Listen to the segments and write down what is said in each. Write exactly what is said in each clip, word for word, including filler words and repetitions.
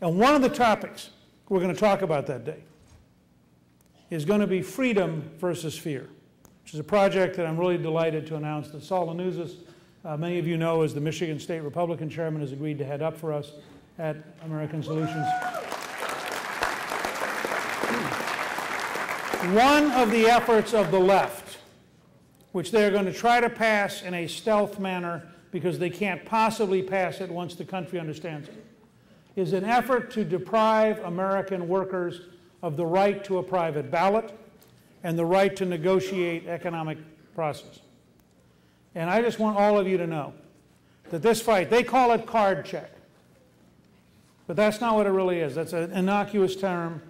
And one of the topics we're going to talk about that day is going to be freedom versus fear, which is a project that I'm really delighted to announce that Saul Anuzis, uh, many of you know as the Michigan State Republican Chairman, has agreed to head up for us at American Solutions. One of the efforts of the left, which they're going to try to pass in a stealth manner because they can't possibly pass it once the country understands it, is an effort to deprive American workers of the right to a private ballot and the right to negotiate economic process. And I just want all of you to know that this fight, they call it card check, but that's not what it really is. That's an innocuous term.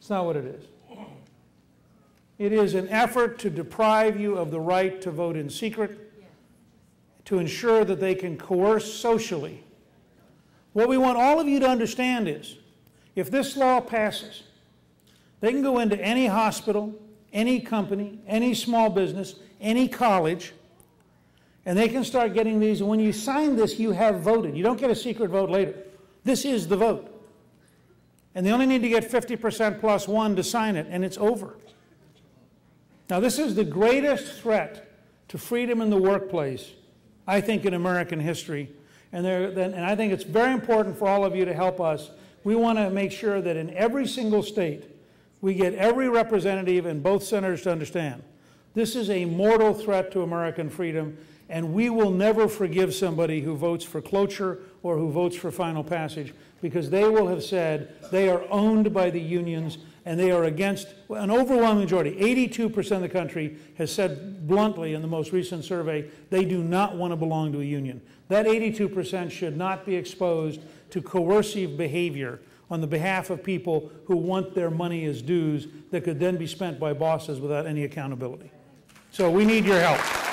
It's not what it is. It is an effort to deprive you of the right to vote in secret, to ensure that they can coerce socially. What we want all of you to understand is, if this law passes, they can go into any hospital, any company, any small business, any college, and they can start getting these. When you sign this, you have voted. You don't get a secret vote later. This is the vote. And they only need to get fifty percent plus one to sign it, and it's over. Now, this is the greatest threat to freedom in the workplace, I think, in American history. And, there, and I think it's very important for all of you to help us. We want to make sure that in every single state, we get every representative and both senators to understand this is a mortal threat to American freedom, and we will never forgive somebody who votes for cloture or who votes for final passage, because they will have said they are owned by the unions and they are against an overwhelming majority. eighty-two percent of the country has said bluntly in the most recent survey they do not want to belong to a union. That eighty-two percent should not be exposed to coercive behavior on the behalf of people who want their money as dues that could then be spent by bosses without any accountability. So we need your help.